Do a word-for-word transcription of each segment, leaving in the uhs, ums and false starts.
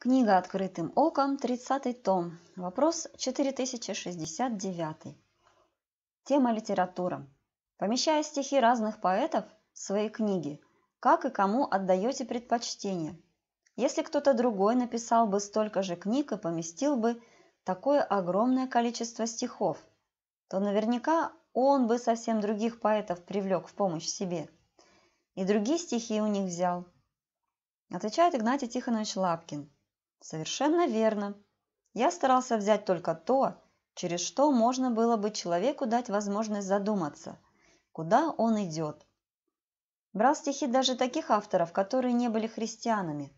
Книга «Открытым оком», тридцатый том, вопрос четыре тысячи шестьдесят девять. Тема «Литература». Помещая стихи разных поэтов в свои книги, как и кому отдаете предпочтение? Если кто-то другой написал бы столько же книг и поместил бы такое огромное количество стихов, то наверняка он бы совсем других поэтов привлек в помощь себе. И другие стихи у них взял. Отвечает Игнатий Тихонович Лапкин. Совершенно верно. Я старался взять только то, через что можно было бы человеку дать возможность задуматься, куда он идет. Брал стихи даже таких авторов, которые не были христианами.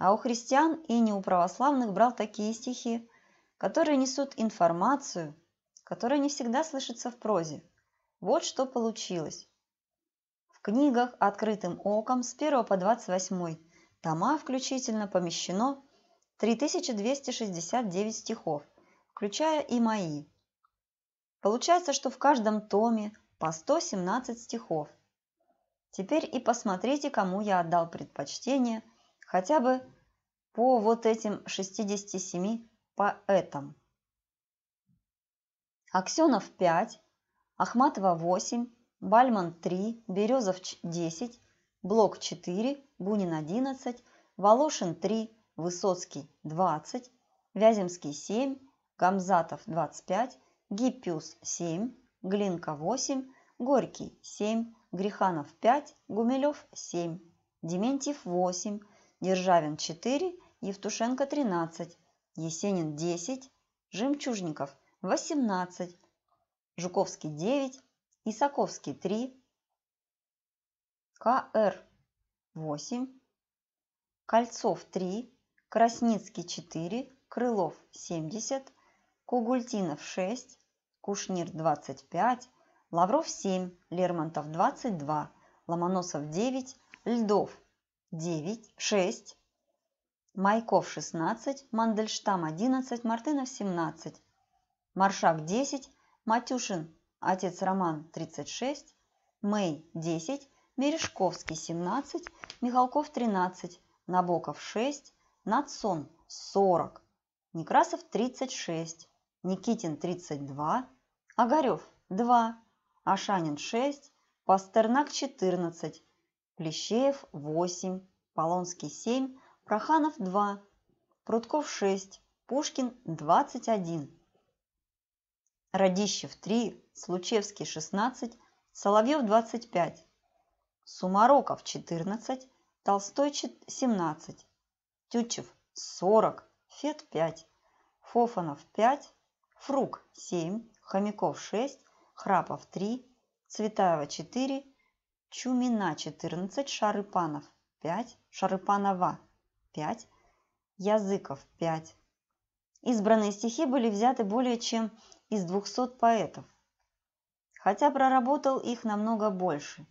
А у христиан и не у православных брал такие стихи, которые несут информацию, которая не всегда слышится в прозе. Вот что получилось. В книгах «Открытым оком» с первого по двадцать восьмой тома включительно помещено три тысячи двести шестьдесят девять стихов, включая и мои. Получается, что в каждом томе по сто семнадцать стихов. Теперь и посмотрите, кому я отдал предпочтение, хотя бы по вот этим шестидесяти семи поэтам. Аксенов пять, Ахматова восемь, Бальман три, Березовч десять, Блок четыре, Бунин одиннадцать, Волошин три, Высоцкий двадцать, Вяземский семь, Гамзатов двадцать пять, Гиппиус семь, Глинка восемь, Горький семь, Гриханов пять, Гумилев семь, Дементьев восемь, Державин четыре, Евтушенко тринадцать, Есенин десять, Жемчужников восемнадцать, Жуковский девять, Исаковский три, КР восемь, Кольцов три, Красницкий четыре, Крылов семьдесят, Кугультинов шесть, Кушнир двадцать пять, Лавров семь, Лермонтов двадцать два, Ломоносов девять, Льдов девять, шесть, Майков шестнадцать, Мандельштам одиннадцать, Мартынов семнадцать, Маршак десять, Матюшин отец Роман тридцать шесть, Мэй десять, Мережковский семнадцать, Михалков тринадцать, Набоков шесть, Надсон сорок, Некрасов тридцать шесть, Никитин тридцать два, Огарев два, Ашанин шесть, Пастернак четырнадцать, Плещеев восемь, Полонский семь, Проханов два, Прудков шесть, Пушкин двадцать один, Радищев три, Случевский шестнадцать, Соловьев двадцать пять, Сумароков четырнадцать, Толстой семнадцать, Тютчев сорок, Фет пять, Фофанов пять, Фрук семь, Хомяков шесть, Храпов три, Цветаева четыре, Чумина четырнадцать, Шарыпанов пять, Шарыпанова пять, Языков пять. Избранные стихи были взяты более чем из двухсот поэтов, хотя проработал их намного больше.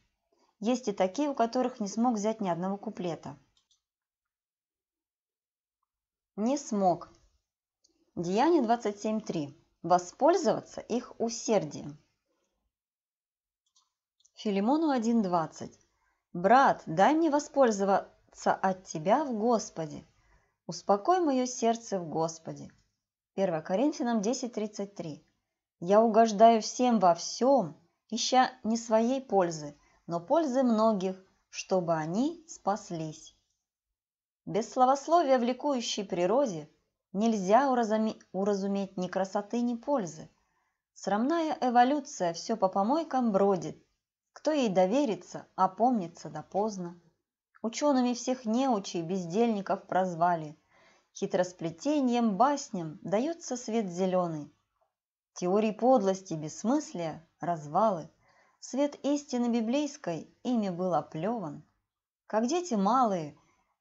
Есть и такие, у которых не смог взять ни одного куплета. Не смог. Деяние двадцать семь три. Воспользоваться их усердием. Филимону один двадцать. «Брат, дай мне воспользоваться от тебя в Господе. Успокой мое сердце в Господе». первое Коринфянам десять тридцать три. «Я угождаю всем во всем, ища не своей пользы, но пользы многих, чтобы они спаслись». Без словословия в ликующей природе нельзя уразуме... уразуметь ни красоты, ни пользы. Срамная эволюция все по помойкам бродит. Кто ей доверится, опомнится да поздно. Учеными всех неучей бездельников прозвали. Хитросплетением, басням дается свет зеленый. Теории подлости, бессмыслия, развалы. Свет истины библейской ими был оплеван. Как дети малые,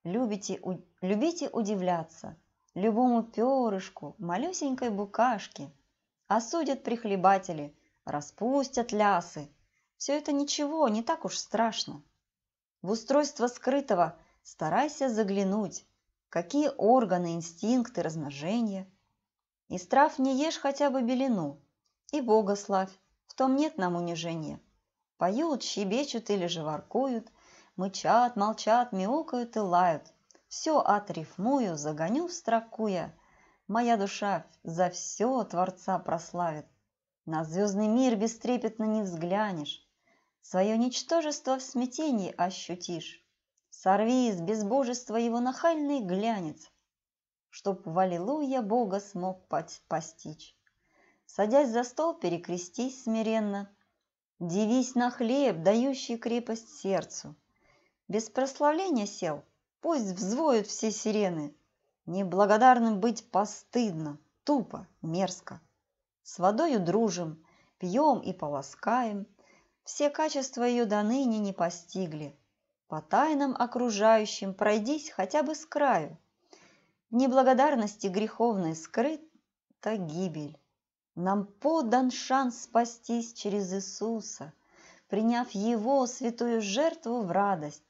любите, у... любите удивляться любому перышку, малюсенькой букашке. Осудят прихлебатели, распустят лясы. Все это ничего, не так уж страшно. В устройство скрытого старайся заглянуть. Какие органы, инстинкты, размножения. Из трав не ешь хотя бы белину. И Бога славь, в том нет нам унижения. Поют, щебечут или же воркуют, мычат, молчат, мяукают и лают. все отрифмую, загоню в строку я. Моя душа за все Творца прославит. На звездный мир бестрепетно не взглянешь, свое ничтожество в смятении ощутишь. Сорви из безбожества его нахальный глянец, чтоб в аллилуйя Бога смог постичь. Садясь за стол, перекрестись смиренно, дивись на хлеб, дающий крепость сердцу. Без прославления сел, пусть взвоют все сирены. Неблагодарным быть постыдно, тупо, мерзко. С водою дружим, пьем и полоскаем. Все качества ее доныне не постигли. По тайнам окружающим пройдись хотя бы с краю. В неблагодарности греховной скрыта гибель. Нам подан шанс спастись через Иисуса, приняв Его святую жертву в радость.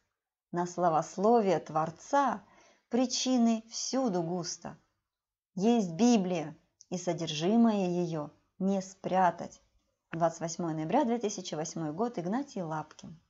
На славословие Творца причины всюду густо. Есть Библия, и содержимое ее не спрятать. двадцать восьмое ноября две тысячи восьмой год. Игнатий Лапкин.